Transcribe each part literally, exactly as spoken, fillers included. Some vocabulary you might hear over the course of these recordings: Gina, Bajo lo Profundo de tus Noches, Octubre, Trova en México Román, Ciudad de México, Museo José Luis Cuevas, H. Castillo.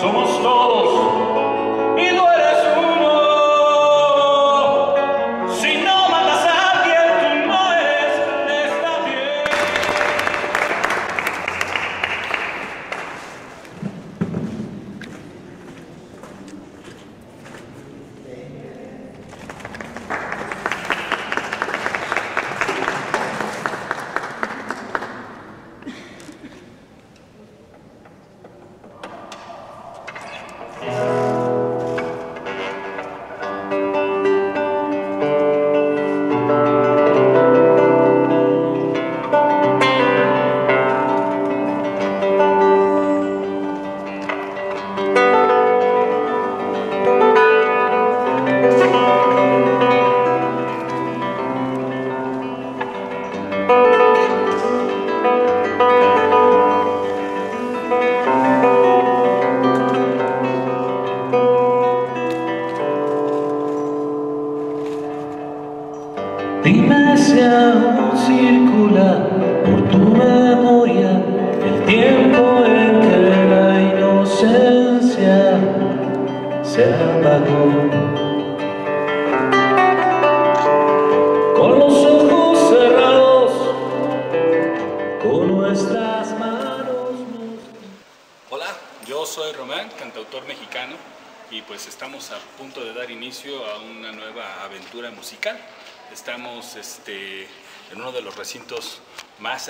somos todos y no eres uno. Si no matas a alguien, tú no eres, está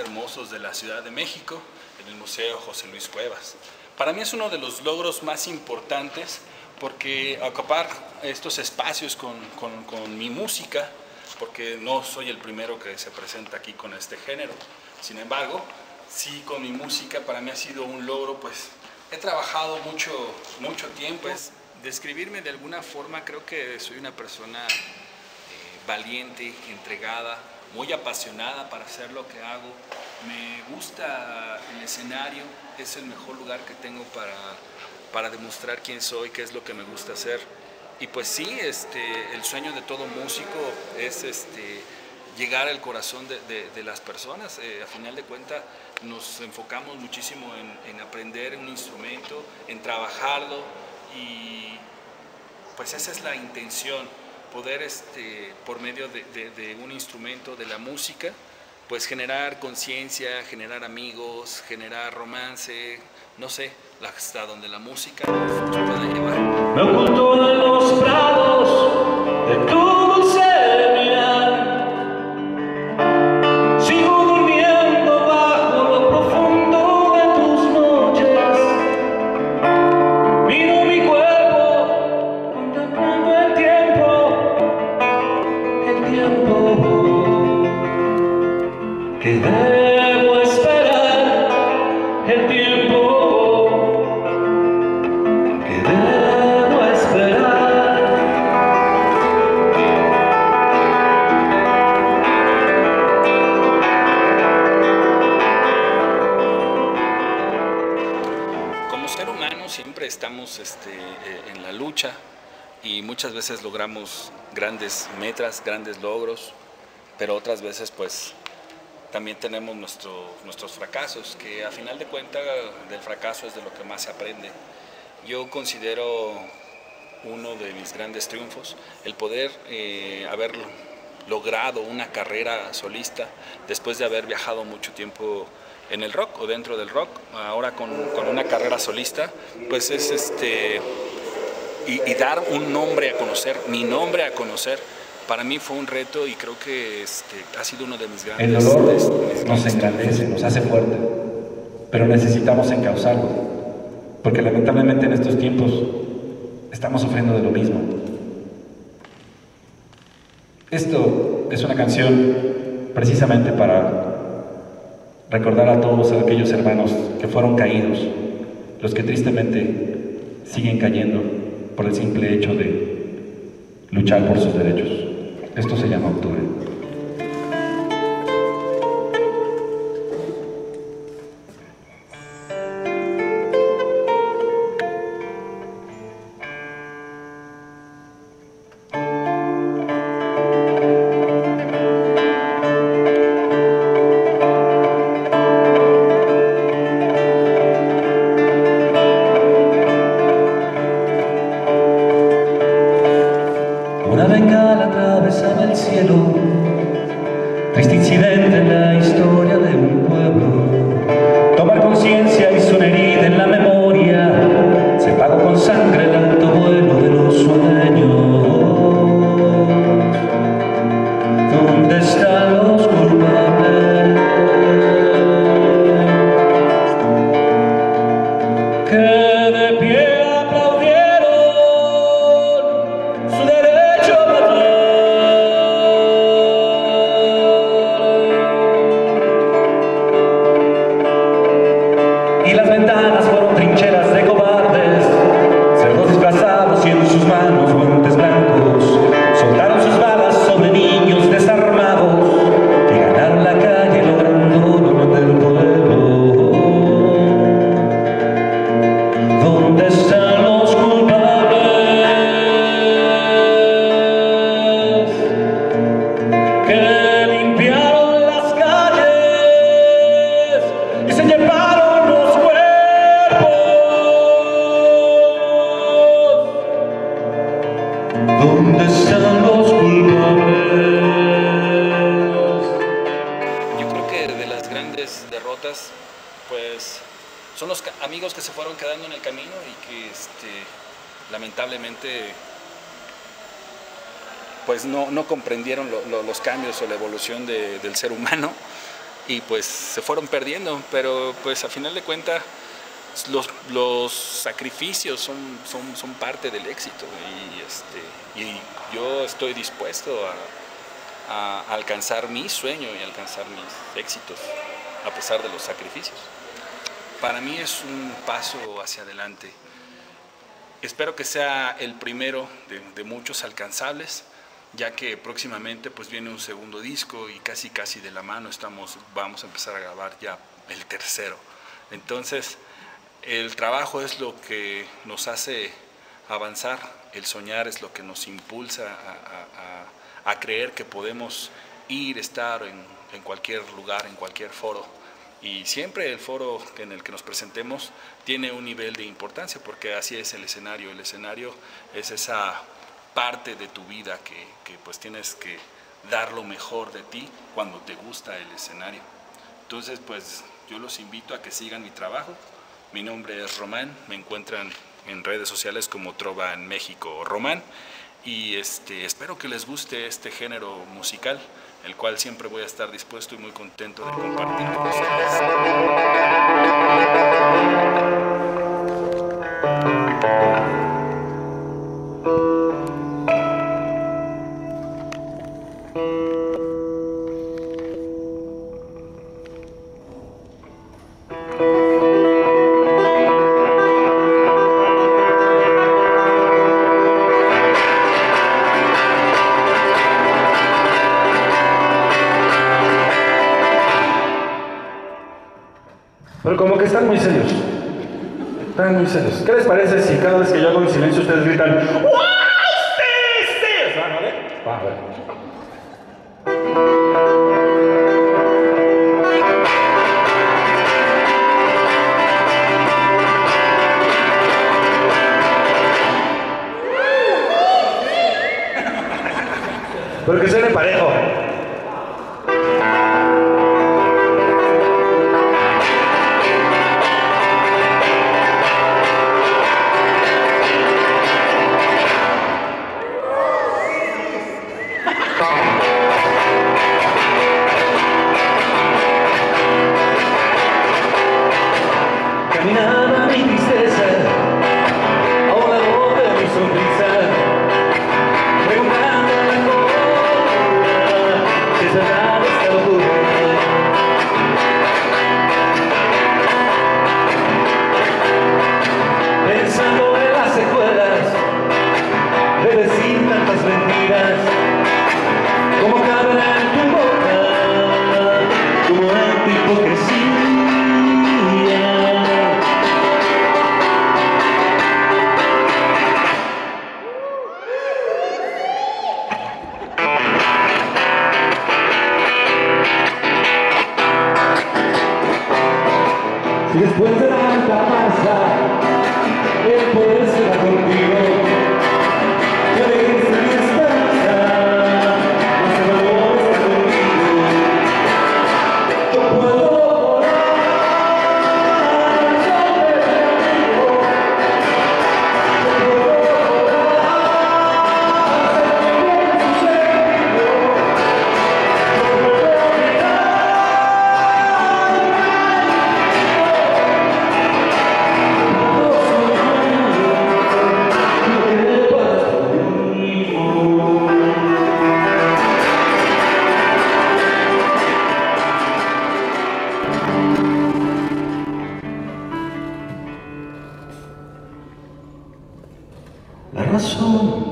hermosos de la Ciudad de México, en el Museo José Luis Cuevas. Para mí es uno de los logros más importantes porque ocupar estos espacios con, con, con mi música, porque no soy el primero que se presenta aquí con este género. Sin embargo, sí, con mi música para mí ha sido un logro, pues he trabajado mucho, mucho tiempo. Pues, describirme de alguna forma, creo que soy una persona eh, valiente, entregada, muy apasionada para hacer lo que hago. Me gusta el escenario, es el mejor lugar que tengo para, para demostrar quién soy, qué es lo que me gusta hacer. Y pues sí, este, el sueño de todo músico es este, llegar al corazón de, de, de las personas. Eh, a final de cuentas nos enfocamos muchísimo en, en aprender un instrumento, en trabajarlo, y pues esa es la intención. Poder, este, por medio de, de, de un instrumento, de la música, pues generar conciencia, generar amigos, generar romance, no sé, hasta donde la música nos pueda llevar. Me oculto en los prados de tu dulce mirar, sigo durmiendo bajo lo profundo de tus noches, miro mi cuerpo contemplando el tiempo. Que debo esperar el tiempo, que debo esperar. Como ser humano siempre estamos este, en la lucha y muchas veces logramos grandes metas, grandes logros, pero otras veces pues también tenemos nuestro, nuestros fracasos, que a final de cuentas del fracaso es de lo que más se aprende. Yo considero uno de mis grandes triunfos el poder eh, haber logrado una carrera solista después de haber viajado mucho tiempo en el rock o dentro del rock. Ahora con, con una carrera solista, pues es este, y, y dar un nombre a conocer, mi nombre a conocer. Para mí fue un reto y creo que este, ha sido uno de mis grandes... El dolor de, de, de, nos engrandece, nos hace fuerte, pero necesitamos encauzarlo, porque lamentablemente en estos tiempos estamos sufriendo de lo mismo. Esto es una canción precisamente para recordar a todos aquellos hermanos que fueron caídos, los que tristemente siguen cayendo por el simple hecho de luchar por sus derechos. Esto se llama Octubre. bengala atravesaba el cielo, triste incidente en la historia de un pueblo. Tomar conciencia hizo una herida en la memoria, se pagó con sangre el alto vuelo de los sueños. ¿Dónde están los culpables? Que de pie aplaudieron su derecho a matar. Y las ventanas fueron trincheras de cobardes, cerdos disfrazados y en sus manos guantes blancos. Soldaron sus balas sobre niños desarmados que ganaron la calle logrando el honor del pueblo. ¿Dónde están los culpables que limpiaron las calles y se llevaron los cuerpos? ¿Dónde están los culpables? Yo creo que de las grandes derrotas, pues, son los amigos que se fueron quedando en el camino y que este, lamentablemente pues no, no comprendieron lo, lo, los cambios o la evolución de, del ser humano y pues se fueron perdiendo, pero pues a final de cuentas los, los sacrificios son, son, son parte del éxito y, este, y yo estoy dispuesto a, a alcanzar mi sueño y alcanzar mis éxitos a pesar de los sacrificios. Para mí es un paso hacia adelante. Espero que sea el primero de, de muchos alcanzables, ya que próximamente pues viene un segundo disco y casi casi de la mano estamos, vamos a empezar a grabar ya el tercero. Entonces, el trabajo es lo que nos hace avanzar, el soñar es lo que nos impulsa a, a, a, a creer que podemos ir, estar en, en cualquier lugar, en cualquier foro. Y siempre el foro en el que nos presentemos tiene un nivel de importancia, porque así es el escenario. El escenario es esa parte de tu vida que, que pues tienes que dar lo mejor de ti cuando te gusta el escenario. Entonces, pues yo los invito a que sigan mi trabajo. Mi nombre es Román, me encuentran en redes sociales como Trova en México Román. Y este, espero que les guste este género musical, el cual siempre voy a estar dispuesto y muy contento de compartir con ustedes. Pero como que están muy serios, están muy serios. ¿Qué les parece si cada vez que yo hago un silencio ustedes gritan ¡Wow! ¡Ustedes! ¿Van a ver? Van a ver. Pero que suene parejo. Preguntando la cosa, La razón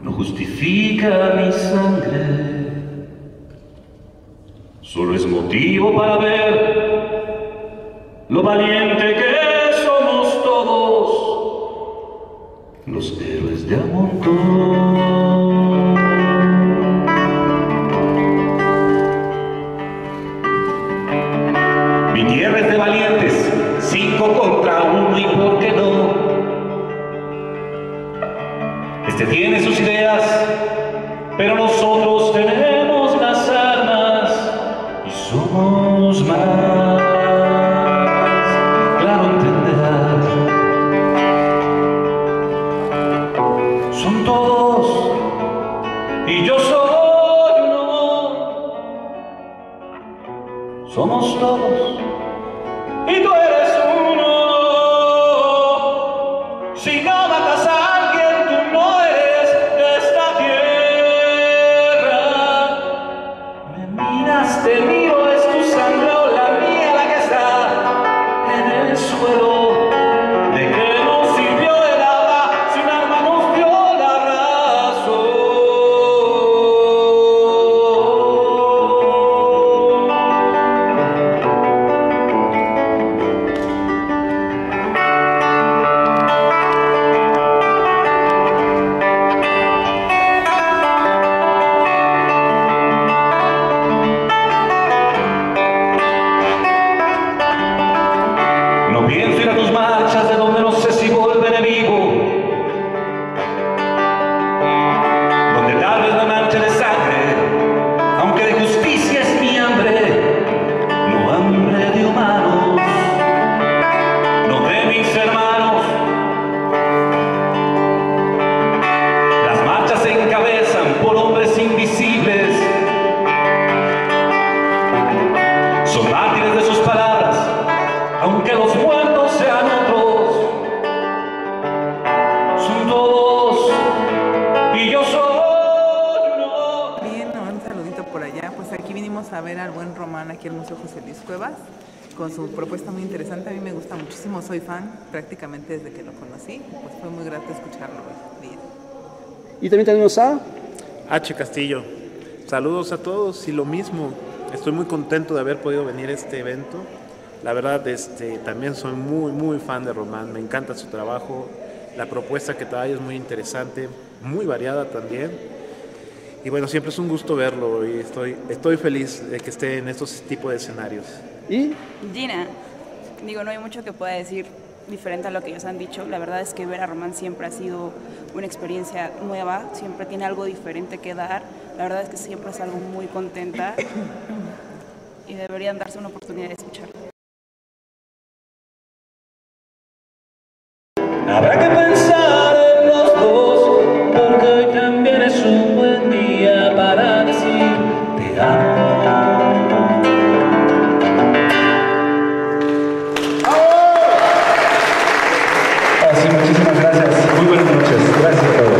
no justifica mi sangre, solo es motivo para ver lo valiente que somos todos, los héroes de amontón. Mi tierra es de valientes, cinco contra uno y por qué no. Este tiene sus ideas, pero nosotros tenemos las armas y somos más. Claro entenderás. Son todos y yo soy uno. Somos todos y tú eres. Si no matas a alguien, tú no eres de esta tierra. Me miras, te miro, es tu sangre o la mía la que está en el suelo. ¿De qué nos sirvió el agua si un arma nos dio la razón? Pienso ir a tus marchas de donde no sé si volveré vivo, donde tal vez me manche de sangre, aunque de justicia es mi hambre, no hambre de humanos, no de mis hermanos. Las marchas se encabezan por hombres invisibles, son mártires de sus palabras, aunque los muertos sean otros, son todos y yo soy uno. Bien, un saludito por allá. Pues aquí vinimos a ver al buen Román, aquí al Museo José Luis Cuevas, con su propuesta muy interesante. A mí me gusta muchísimo, soy fan prácticamente desde que lo conocí. Pues fue muy grato escucharlo hoy día. Y también tenemos a H. Castillo. Saludos a todos y lo mismo, estoy muy contento de haber podido venir a este evento. La verdad, este, también soy muy, muy fan de Román, me encanta su trabajo, la propuesta que trae es muy interesante, muy variada también. Y bueno, siempre es un gusto verlo y estoy, estoy feliz de que esté en estos tipos de escenarios. ¿Y? Gina, digo, no hay mucho que pueda decir diferente a lo que ellos han dicho. La verdad es que ver a Román siempre ha sido una experiencia nueva, siempre tiene algo diferente que dar. La verdad es que siempre salgo muy contenta y deberían darse una oportunidad de escucharlo. Habrá que pensar en los dos, porque hoy también es un buen día para decir te amo. Así, muchísimas gracias. Muy buenas noches. Gracias a todos.